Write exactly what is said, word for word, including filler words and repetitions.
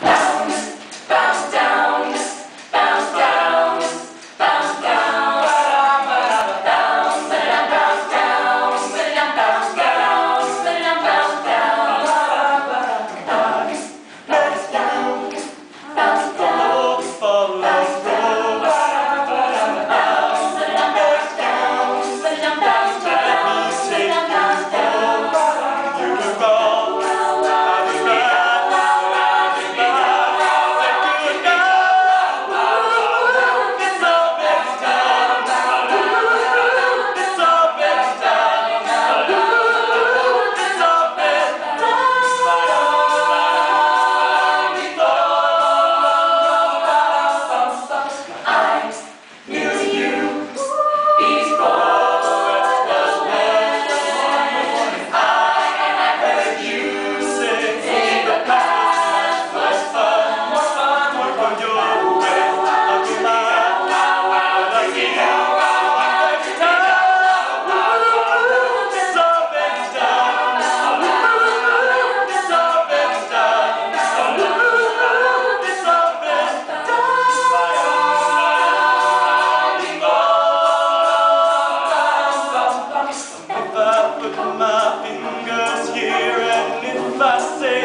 Bounce, bounce down, bounce down, bounce down, bounce, bounce down, bounce down, bounce down, bounce down, bounce down. Put my fingers here, and if I say